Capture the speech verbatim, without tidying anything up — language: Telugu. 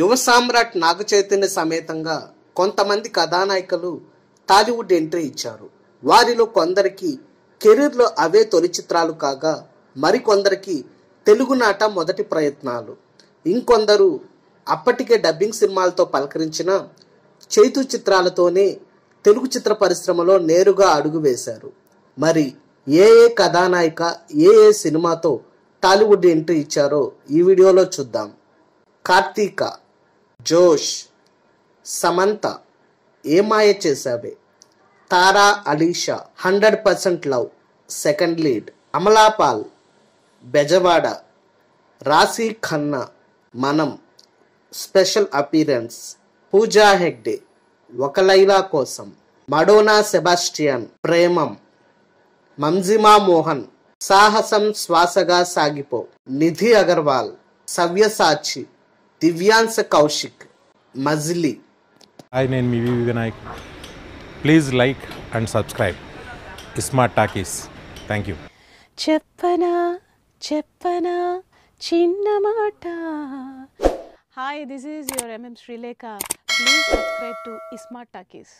యువ సామ్రాట్ నాగచైతన్య సమేతంగా కొంతమంది కథానాయకులు టాలీవుడ్ ఎంట్రీ ఇచ్చారు. వారిలో కొందరికి కెరీర్లో అవే తొలి చిత్రాలు కాగా మరికొందరికి తెలుగునాట మొదటి ప్రయత్నాలు. ఇంకొందరు అప్పటికే డబ్బింగ్ సినిమాలతో పలకరించిన చేతు చిత్రాలతోనే తెలుగు చిత్ర పరిశ్రమలో నేరుగా అడుగు వేశారు. మరి ఏ ఏ కథానాయిక ఏ ఏ సినిమాతో టాలీవుడ్ ఎంట్రీ ఇచ్చారో ఈ వీడియోలో చూద్దాం. Karthika, Josh, Samantha, Ye Maaya Chesave, Tara, Alisha, hundred percent love second lead, Amala Paul, Bezawada, Raashi Khanna, Manam special appearance, Pooja Hegde, Oka Laila Kosam, Madonna Sebastian, Premam, Manjima Mohan, साहसम Swasaga Sagipo, निधि अगरवाल, सव्यसाची, दिव्यांश कौशिक, मजली. हाय, నేను మీ Vinayak. Please like and subscribe Smart Talkies. Thank you. చెప్పనా చెప్పనా చిన్న మాట. Hi, this is your MM Sreelekha. Please subscribe to Smart talkies.